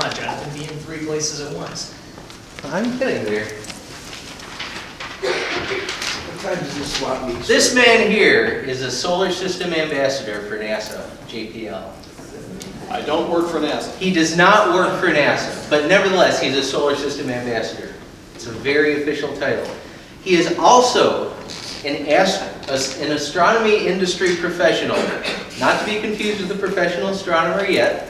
Come on, Jonathan, be in three places at once. I'm getting there. What time does this swap meet? This man here is a Solar System Ambassador for NASA, JPL. I don't work for NASA. He does not work for NASA, but nevertheless, he's a Solar System Ambassador. It's a very official title. He is also an astronomy industry professional, not to be confused with a professional astronomer yet,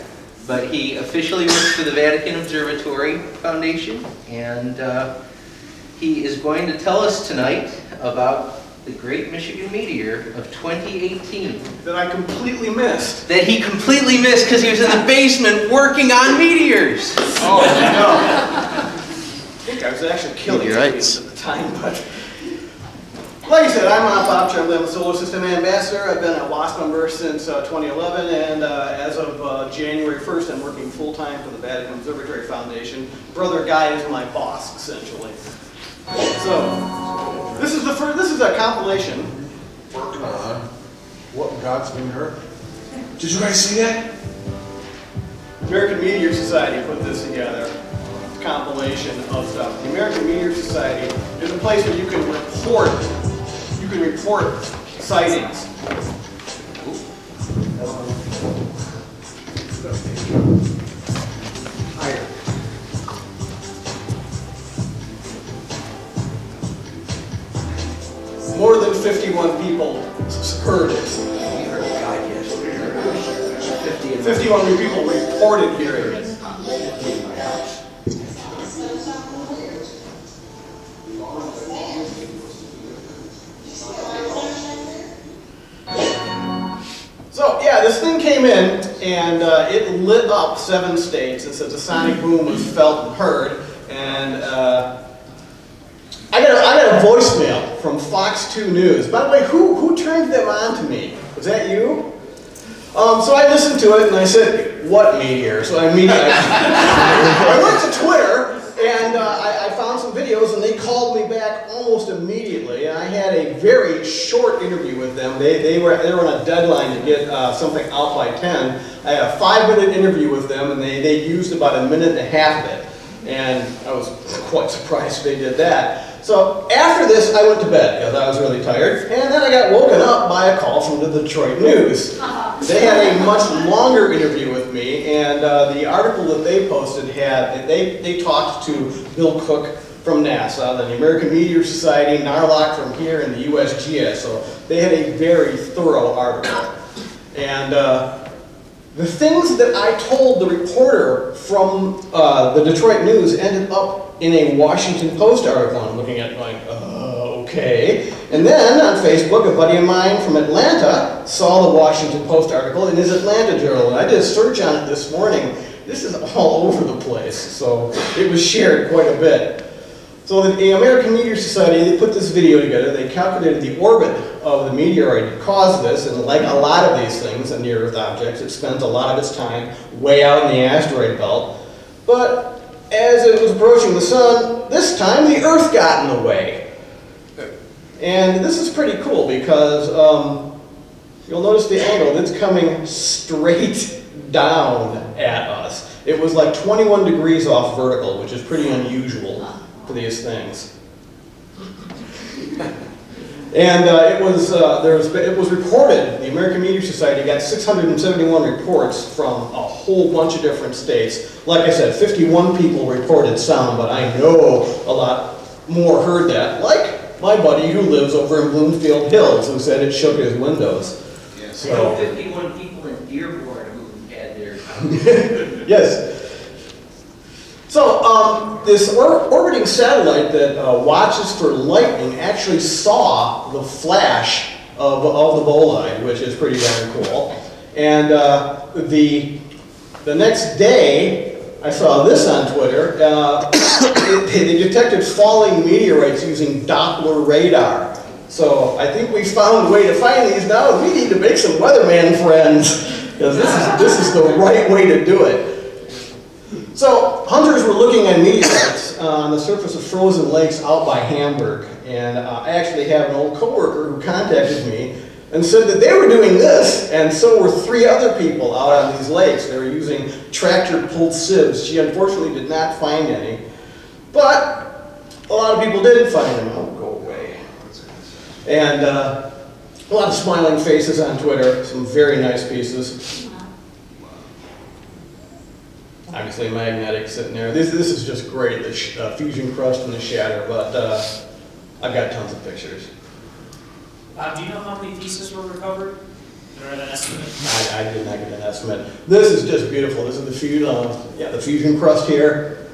but he officially works for the Vatican Observatory Foundation, and he is going to tell us tonight about the Great Michigan Meteor of 2018. That I completely missed. That he completely missed because he was in the basement working on meteors. Oh, no. I think I was actually killing meteors at the time, but... Like I said, I'm Bob Trembley. I'm the Solar System Ambassador. I've been a WASP member since 2011, and as of January 1st, I'm working full-time for the Vatican Observatory Foundation. Brother Guy is my boss, essentially. So, this is the first. This is a compilation. What in God's been hurt? Did you guys see that? American Meteor Society put this together. A compilation of stuff. The American Meteor Society is a place where you can report. You can report sightings. More than 51 people heard it. 51 people reported hearing it. This thing came in, and it lit up 7 states, and so the sonic boom was felt and heard. And I got a voicemail from Fox 2 News. By the way, who turned them on to me? Was that you? So I listened to it, and I said, "What meteor?" So I immediately I went to Twitter, and I found some videos, and they called me back almost immediately. And I had a very short interview with them. They were on a deadline to get something out by 10. I had a 5-minute interview with them, and they used about a minute and a half of it. And I was quite surprised they did that. So after this, I went to bed because I was really tired. And then I got woken up by a call from the Detroit News. They had a much longer interview with me, and the article that they posted had, they talked to Bill Cook from NASA, the American Meteor Society, NARLOC from here, and the USGS, so they had a very thorough article. And the things that I told the reporter from the Detroit News ended up in a Washington Post article. I'm looking at it like, okay. And then on Facebook, a buddy of mine from Atlanta saw the Washington Post article in his Atlanta Journal, and I did a search on it this morning. This is all over the place, so it was shared quite a bit. So the American Meteor Society, they put this video together. They calculated the orbit of the meteorite that caused this, and like a lot of these things, a near-Earth object, it spends a lot of its time way out in the asteroid belt. But as it was approaching the sun, this time the Earth got in the way. And this is pretty cool because you'll notice the angle. It's coming straight down at us. It was like 21 degrees off vertical, which is pretty unusual for these things. And it was reported. The American Meteor Society got 671 reports from a whole bunch of different states. Like I said, 51 people reported sound, but I know a lot more heard that. Like my buddy who lives over in Bloomfield Hills, who said it shook his windows. Yes. So 51 people in Dearborn who had their yes. So this orbiting satellite that watches for lightning actually saw the flash of the bolide, which is pretty darn cool. And the next day, I saw this on Twitter. They detected falling meteorites using Doppler radar. So I think we found a way to find these now. We need to make some weatherman friends, because this is the right way to do it. So hunters were looking at meteorites on the surface of frozen lakes out by Hamburg. And I actually have an old coworker who contacted me and said that they were doing this, and so were three other people out on these lakes. They were using tractor-pulled sieves. She unfortunately did not find any, but a lot of people did find them. Oh, go away. And a lot of smiling faces on Twitter, some very nice pieces. Obviously magnetic sitting there. This is just great, the fusion crust and the shatter, but I've got tons of pictures. Do you know how many pieces were recovered? Or an estimate? I did not get an estimate. This is just beautiful. This is the fusion, the fusion crust here,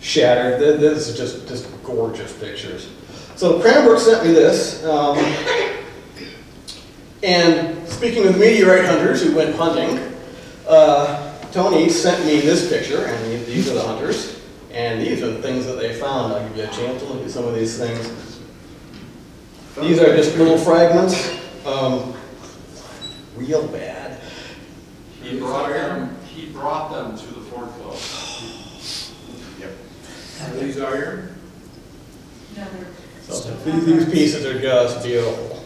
shattered. This is just gorgeous pictures. So Cranbrook sent me this. And speaking of meteorite hunters who went hunting, Tony sent me this picture, and these are the hunters, and these are the things that they found. I'll give you a chance to look at some of these things. These are just little fragments. Real bad. He brought them to the foreclose. Yep. And these are your? No, so these pieces are just beautiful.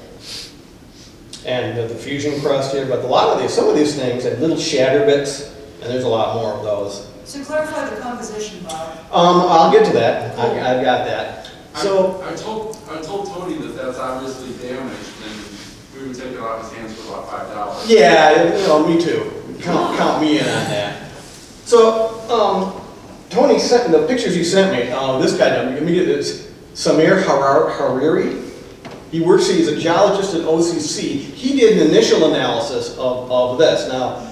And the fusion crust here, but a lot of these, some of these things had little shatter bits. And there's a lot more of those. So clarify the composition, Bob. I'll get to that. I've got that. So I told Tony that that's obviously damaged, and we would take it out of his hands for about $5. Yeah, you know, me too. Count me in on that. So Tony sent the pictures you sent me. This guy, it's Samir Hariri. He works. He's a geologist at OCC. He did an initial analysis of this. Now,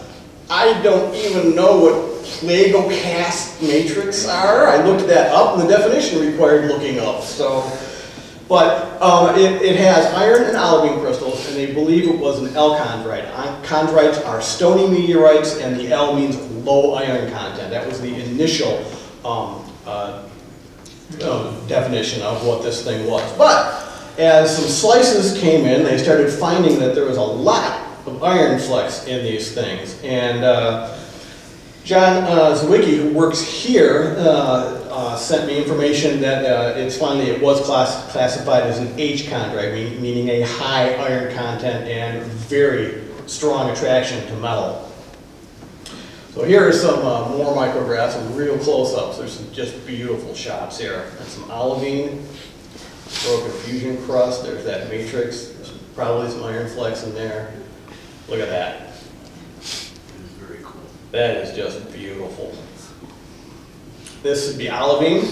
I don't even know what plagoclast matrix are. I looked that up, and the definition required looking up. So, but it has iron and olivine crystals, and they believe it was an L chondrite. Chondrites are stony meteorites, and the L means low iron content. That was the initial definition of what this thing was. But as some slices came in, they started finding that there was a lot of iron flux in these things. And John Zwicky, who works here, sent me information that it's finally, it was classified as an H chondrite, meaning a high iron content and very strong attraction to metal. So here are some more micrographs and real close-ups. There's some just beautiful shots here. And some olivine, broken fusion crust, there's that matrix, there's probably some iron flux in there. Look at that. Very cool. That is just beautiful. This would be olivine,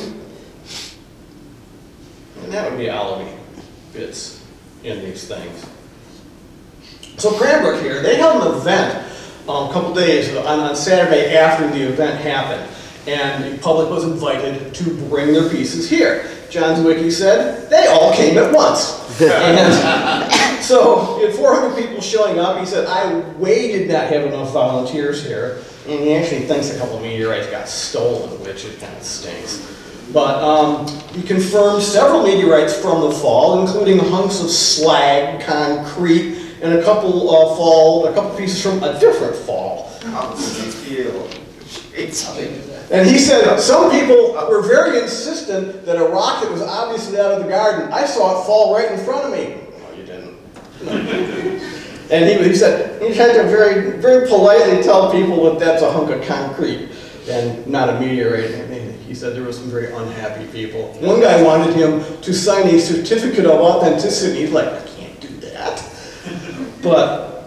and that would be olivine bits in these things. So Cranbrook here, they held an event a couple days on Saturday after the event happened, and the public was invited to bring their pieces here. John Zwicky said they all came at once. And so, you had 400 people showing up. He said, I did not have enough volunteers here. And he actually thinks a couple of meteorites got stolen, which it kind of stinks. But he confirmed several meteorites from the fall, including hunks of slag, concrete, and a couple pieces from a different fall. How does it feel? It's something. And he said some people were very insistent that a rock that was obviously out of the garden, I saw it fall right in front of me. No, you didn't. And he said, you had to very, very politely tell people that that's a hunk of concrete and not a meteorite. And he said there were some very unhappy people. One guy wanted him to sign a certificate of authenticity. He's like, I can't do that. But,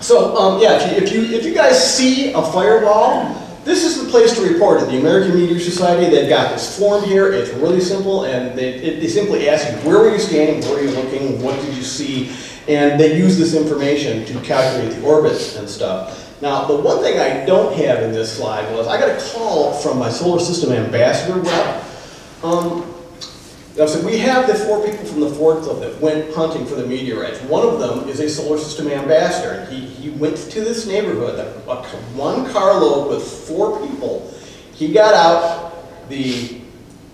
so yeah, if you guys see a fireball, this is the place to report it. The American Meteor Society, they've got this form here. It's really simple, and they simply ask you, where were you standing, where were you looking, what did you see? And they use this information to calculate the orbits and stuff. Now, the one thing I don't have in this slide was, I got a call from my Solar System Ambassador rep. I said, we have the four people from the Ford Club that went hunting for the meteorites. One of them is a Solar System Ambassador. He went to this neighborhood, one carload with four people. He got out, the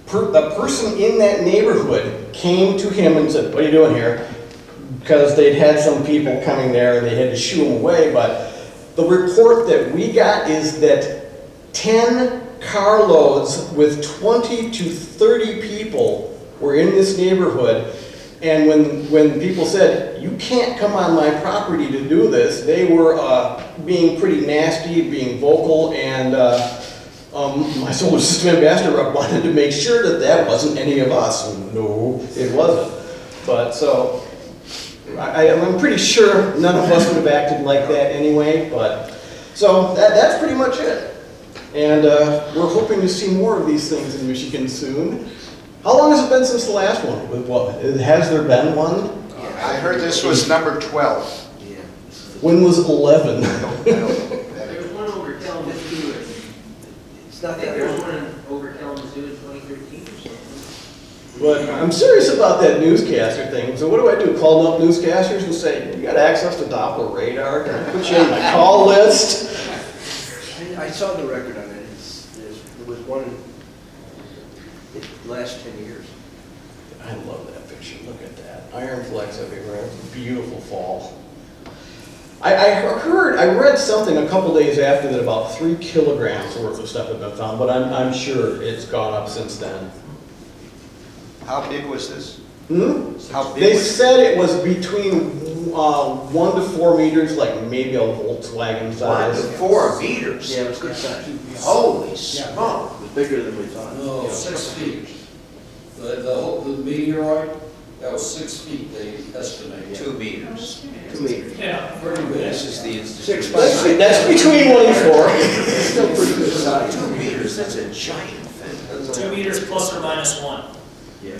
person in that neighborhood came to him and said, what are you doing here? Because they'd had some people coming there and they had to shoo him away. But the report that we got is that 10 carloads with 20 to 30 people were in this neighborhood, And when people said, you can't come on my property to do this, they were being pretty nasty, being vocal, and my Solar System Ambassador rep wanted to make sure that that wasn't any of us. No, it wasn't. But so, I'm pretty sure none of us would have acted like that anyway, but so that's pretty much it. And we're hoping to see more of these things in Michigan soon. How long has it been since the last one? Has there been one? Yeah, I heard this was number 12. Yeah. When was 11? There was one over Kalamazoo. It's not that there was one over Kalamazoo in 2013 or something. But I'm serious about that newscaster thing. So what do I do? Call up newscasters and say, you got access to Doppler radar? Can I put you on my call list? I saw the record on it. There was one. Last 10 years. I love that picture. Look at that. Iron flags everywhere. Beautiful fall. I heard, I read something a couple days after that about 3 kilograms worth of stuff had been found, but I'm sure it's gone up since then. How big was this? Hmm? How big they said it was between 1 to 4 meters, like maybe a Volkswagen size. 4 meters? Yeah, it was good size. Holy smoke. It was bigger than we thought. No, yeah. 6 feet. The meteorite, that was 6 feet, they estimated. 2 meters. 2 meters. Yeah, pretty good. This is the institute. 6 feet. That's between 1 and 4. It's still pretty good size. 2 meters, that's a giant thing. That's 2 meters plus or minus 1. Yeah.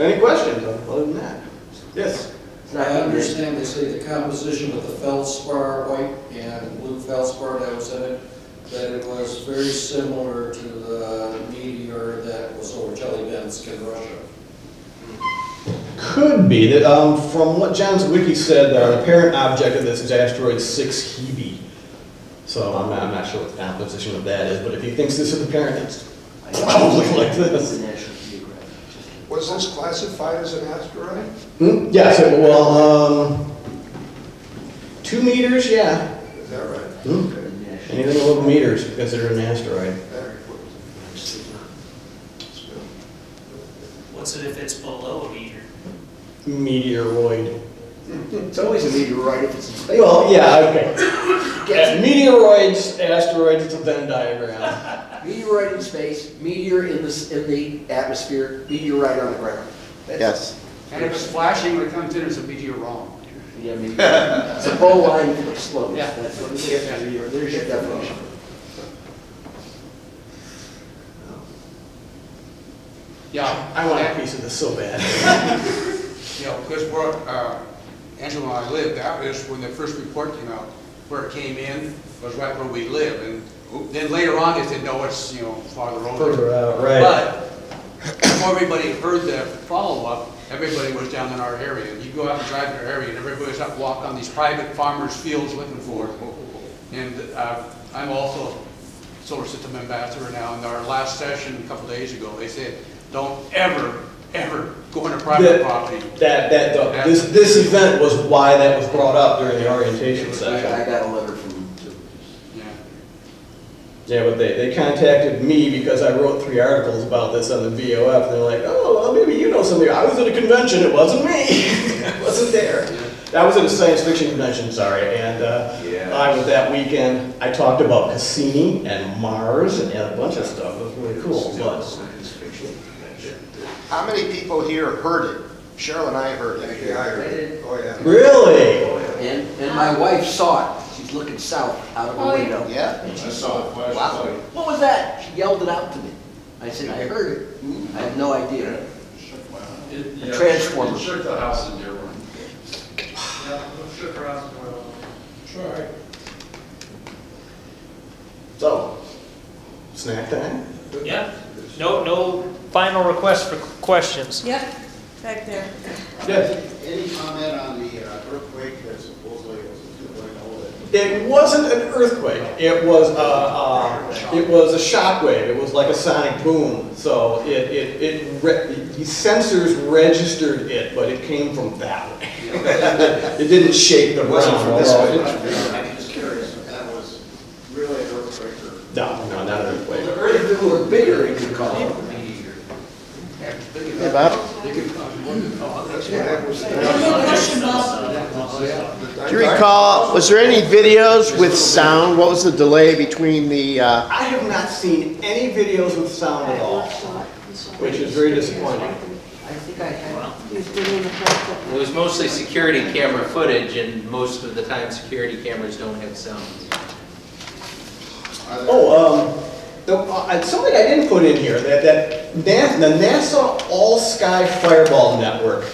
Any questions other than that? Yes? I understand they say the composition of the feldspar, white and blue feldspar that was in it, that it was very similar to the meteor that was over Chelyabinsk in Russia. Could be that from what John Zwicky said, the parent object of this is asteroid 6 Hebe. So I'm not sure what the composition of that is, but if he thinks this is the parent, it's probably like this. Was this classified as an asteroid? Hmm? Yeah. So, well, 2 meters. Yeah. Is that right? Hmm? Okay. Anything over meters is considered an asteroid. What's it if it's below a meter? Meteoroid. It's always a meteorite if it's in space. Well, yeah, okay. Meteoroids, asteroids, it's a Venn diagram. Meteorite in space, meteor in the atmosphere, meteorite on the ground. That's yes. And if it's flashing when it comes in, it's a meteorite. Yeah, maybe. It's a bow line that explodes. Yeah. That's what it is. There's your definition. Yeah, I want a piece of this so bad. Yeah, because where Angela and I lived, that was when the first report came out. Where it came in was right where we live, and then later on they said, no, it's farther over. Further out, right? But before everybody heard the follow-up, everybody was down in our area. You go out and drive in our area, and everybody was out walking on these private farmers' fields looking for it. And I'm also Solar System Ambassador now. In our last session a couple days ago, they said, don't ever, ever go into private property. This event was why that was brought up during the orientation session. I got a letter from them too. Yeah. Yeah, but they contacted me because I wrote 3 articles about this on the VOF, and they're like, oh, well, maybe you know something. I was at a convention, it wasn't me. I wasn't there. Yeah. I was at a science fiction convention, sorry, and I was that weekend. I talked about Cassini and Mars and a bunch of stuff. It was really cool. But science fiction convention. How many people here heard it? Cheryl and I heard it. Yeah, I heard it. Oh, yeah. Really? Oh, yeah. And my wife saw it. She's looking south out of the window. Yeah, and she saw it. Wow. What was that? She yelled it out to me. I said, I heard it. I have no idea. Yeah. It transformed. It shook the house in Dearborn. Yeah, it shook her house in Dearborn. Sure. So, snack time? Yeah. No final request for questions. Yep. Back there. Yes. Any comment on the earthquake that supposedly was going on? It wasn't an earthquake. It was a shockwave. It was like a sonic boom. So the sensors registered it, but it came from that way. It didn't shake the ground. I'm just curious if that was really an earthquake. No, not an earthquake. The earth people were bigger. You could call it. Hey, Bob. Do you recall, was there any videos with sound? What was the delay between the... I have not seen any videos with sound at all, which is very disappointing. Well, it was mostly security camera footage, and most of the time security cameras don't have sound. Oh, something I didn't put in here, the NASA All Sky Fireball Network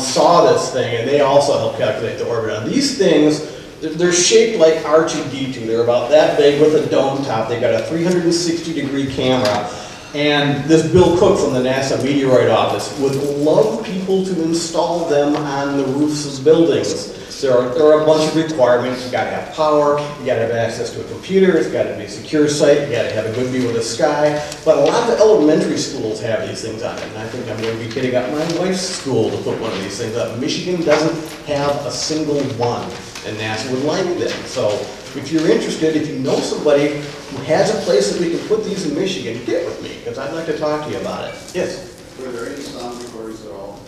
saw this thing, and they also helped calculate the orbit on these things. They're shaped like R2D2. They're about that big with a dome top. They've got a 360-degree camera. And this Bill Cook from the NASA Meteoroid Office would love people to install them on the roofs of buildings. There are a bunch of requirements. You got to have power, you got to have access to a computer, it's got to be a secure site, you got to have a good view of the sky. But a lot of elementary schools have these things on it, and I think I'm going to be kidding up my wife's school to put one of these things up. Michigan doesn't have a single one, and NASA would like them. So if you're interested, if you know somebody who has a place that we can put these in Michigan, get with me, because I'd like to talk to you about it. Yes? Were there any sound recorders at all?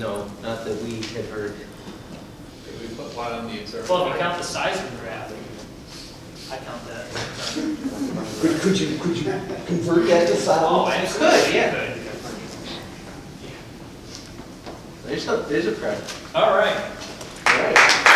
No, not that we had heard. We put one on the observer. Well, if you count the seismograph, I count that. Could you convert that to sound? Oh, I could, yeah. There's a project. All right. All right.